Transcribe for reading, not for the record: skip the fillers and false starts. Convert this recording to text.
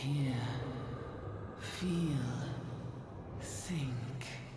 Here, feel, think.